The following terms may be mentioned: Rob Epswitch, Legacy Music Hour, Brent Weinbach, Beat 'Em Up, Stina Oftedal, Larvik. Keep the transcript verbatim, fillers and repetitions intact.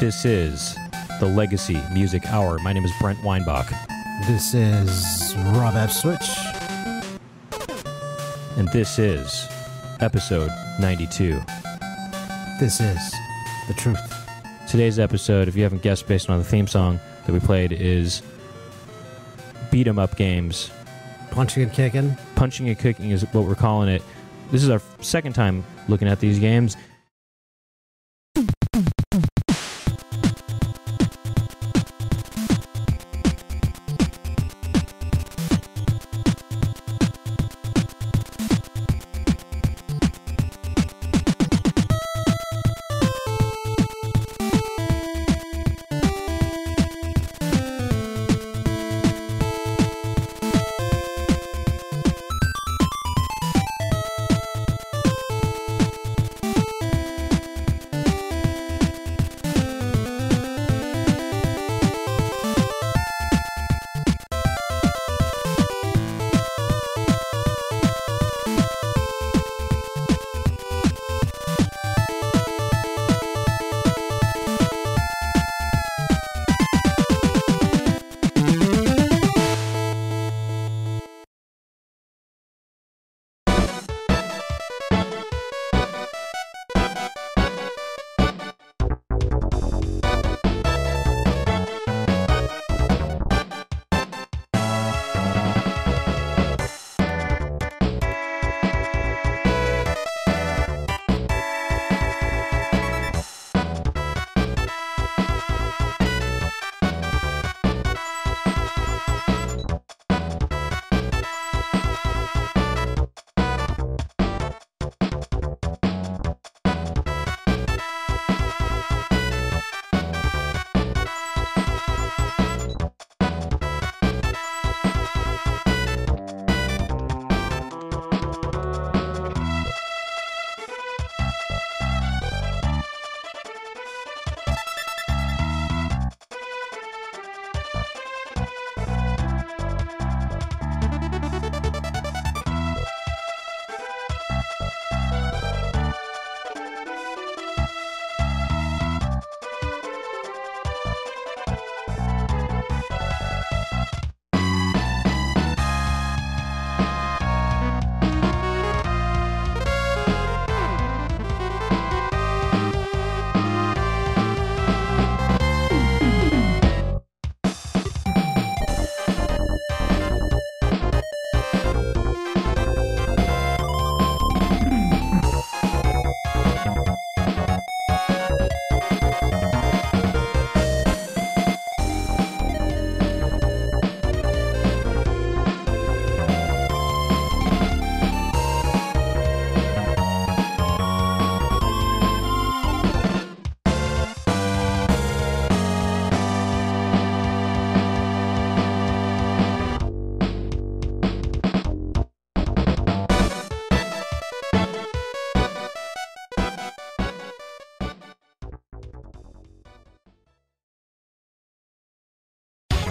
This is the Legacy Music Hour. My name is Brent Weinbach. This is Rob Epswitch. And this is episode ninety-two. This is the truth. Today's episode, if you haven't guessed based on the theme song that we played, is beat 'em up games. Punching and kicking. Punching and kicking is what we're calling it. This is our second time looking at these games.